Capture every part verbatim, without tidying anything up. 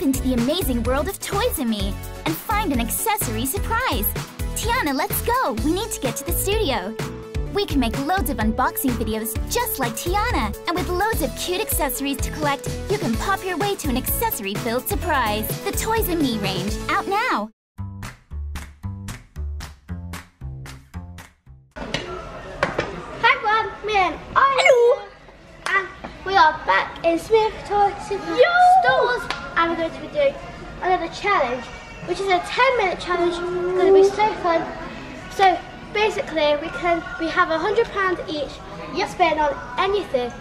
step into the amazing world of toys and me and find an accessory surprise. Tiana, let's go. We need to get to the studio. We can make loads of unboxing videos just like Tiana. And with loads of cute accessories to collect, you can pop your way to an accessory-filled surprise. The Toys and Me range, out now. Hi, Bob. Man, hello. And we are back in Smyths Toys Super Stores. And we're going to be doing another challenge, which is a ten minute challenge. It's going to be so fun. So, basically, we can we have a hundred pounds each. You spend on anything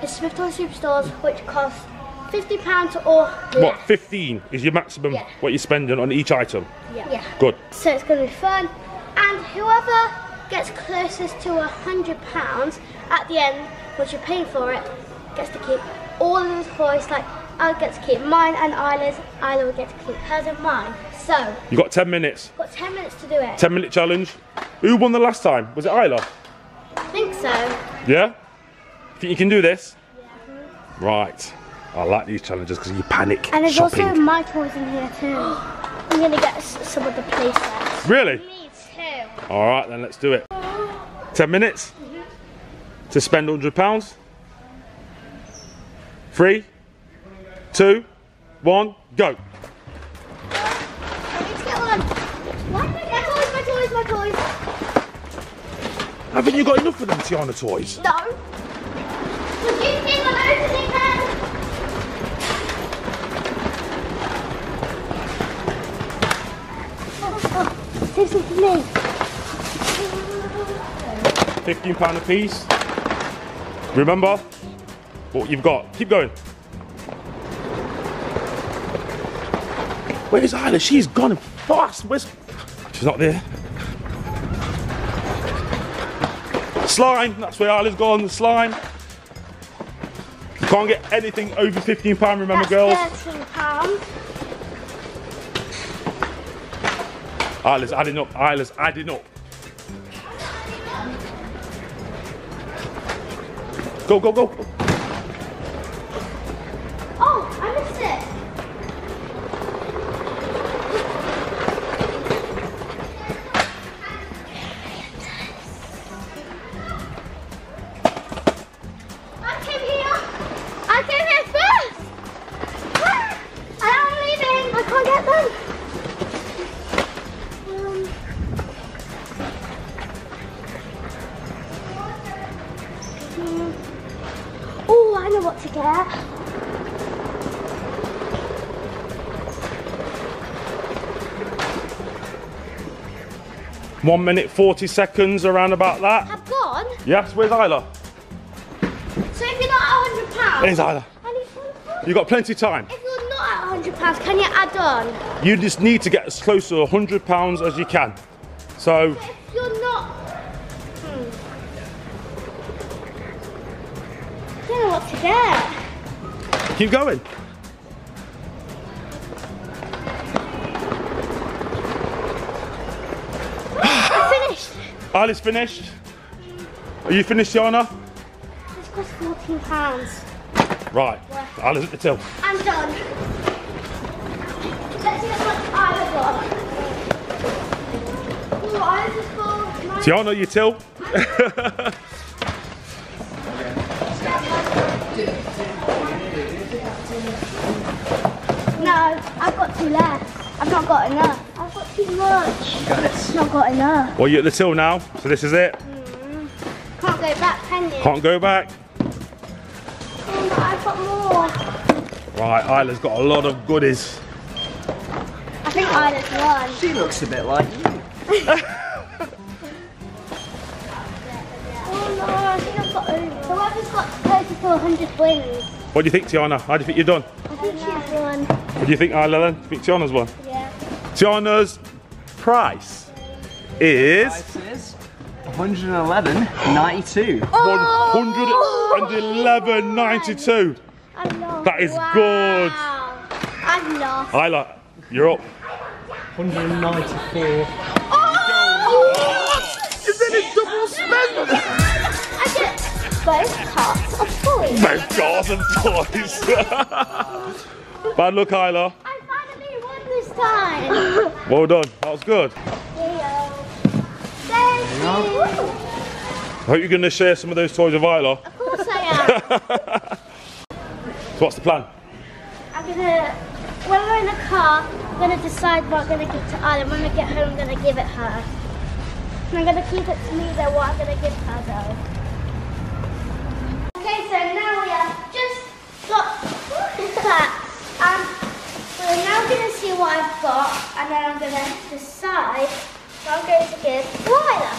in Smyths Toys Super Stores, which costs fifty pounds or less. What? Fifteen is your maximum? Yeah. What you're spending on each item? Yeah. Yeah. Good. So it's going to be fun, and whoever gets closest to a hundred pounds at the end, once you're paying for it, gets to keep all of the toys. Like I'll get to keep mine, and Isla's. Isla will get to keep hers and mine. So you got ten minutes. Got ten minutes to do it. Ten minute challenge. Who won the last time? Was it Isla? I think so. Yeah? Think you can do this? Yeah. Right. I like these challenges because you panic shopping. And there's also my toys in here too. I'm going to get some of the play sets. Really? Me too. All right, then let's do it. Ten minutes? Mm-hmm. To spend a hundred pounds? Three, two, one, go. I need to get one. Why did I get my toys, my toys, my toys? Haven't you got enough of them Tiana toys? No. Would you give them opening hand? Oh, this is me. fifteen pounds a piece. Remember what you've got. Keep going. Where's Isla? She's gone fast. Where's... She's not there. Slime, that's where Isla's gone, the slime. Can't get anything over fifteen pounds, remember, that's girls. thirteen pounds. Isla's adding up, Isla's adding up. Go, go, go. Oh, I missed one minute forty seconds, around about that. I've gone? Yes, where's Isla? So if you're not at a hundred pounds... There's Isla. I need one hundred pounds. You've got plenty of time. If you're not at a hundred pounds, can you add on? You just need to get as close to a hundred pounds as you can. So... But if you're not... Hmm. I don't know what to get. Keep going. Isla's finished. Are you finished, Tiana? This costs fourteen pounds. Right. Yeah. Isla's at the till. I'm done. Let's see how much Isla got. Ooh, Isla's just full. Tiana, you till. No, I've got two left. I've not got enough. Too much. You got it. Not got enough. Well, you're at the till now, so this is it. Mm. Can't go back, can you? Can't go back. Oh, but I've got more. Right, Isla's got a lot of goodies. I think Isla's won. She looks a bit like you. Oh no, I think I've got over. So I've just got closer to a hundred wins. What do you think, Tiana? How do you think you've done? I think she's won. What do you think, Isla, then? Do you think Tiana's won? Yeah. Tiana's price is, is one eleven ninety-two. Oh! one eleven ninety-two. I lost. That is wow. Good. I've lost. Isla, you're up. one ninety-four. Oh! What? You did a double spend. I did. both carts of toys. Both carts of toys. Bad luck, Isla. I finally won this time. Well done. That was good. I hope you're going to share some of those toys with Isla. Of course I am. So what's the plan? I'm going to, when we're in the car, I'm going to decide what I'm going to give to Isla. When I get home, I'm going to give it her. And I'm going to keep it to me though, what I'm going to give her though. Okay, so now we have just got that. Um, so now I'm going to see what I've got, and then I'm going to decide what I'm going to give to Isla.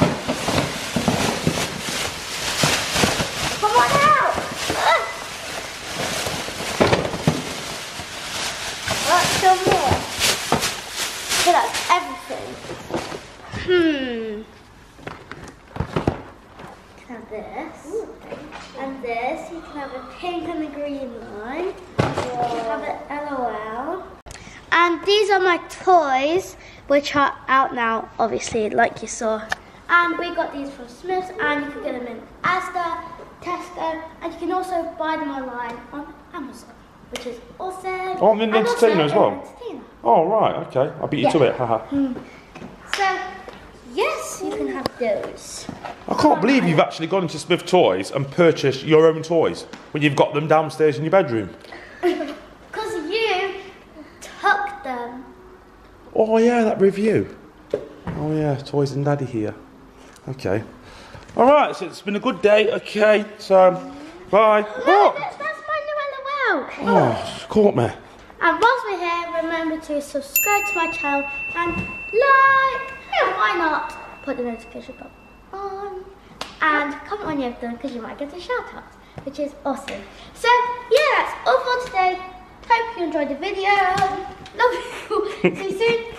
Come on out! Uh. That's still more. So that's everything. Hmm. You can have this. Ooh, and this. You can have a pink and a green one. Whoa. You can have an LOL. And these are my toys, which are out now, obviously, like you saw. And we got these from Smyths, and you can get them in Asda, Tesco, and you can also buy them online on Amazon, which is awesome. Oh, I'm in The Entertainer as well? Entertainer. Oh, right, okay. I beat you yeah. to it, haha. Mm. So, yes, you can have those. I can't believe you've actually gone into Smyths Toys and purchased your own toys when you've got them downstairs in your bedroom. Because you took them. Oh, yeah, that review. Oh, yeah, toys and daddy here. Okay. Alright, so it's been a good day, okay, so, bye. No, oh. that's, that's my Noella Well. Oh, she caught me. And whilst we're here, remember to subscribe to my channel and like, yeah, why not, put the notification bell on, and comment on your phone because you might get a shout out, which is awesome. So, yeah, that's all for today. Hope you enjoyed the video. Love you. See you soon.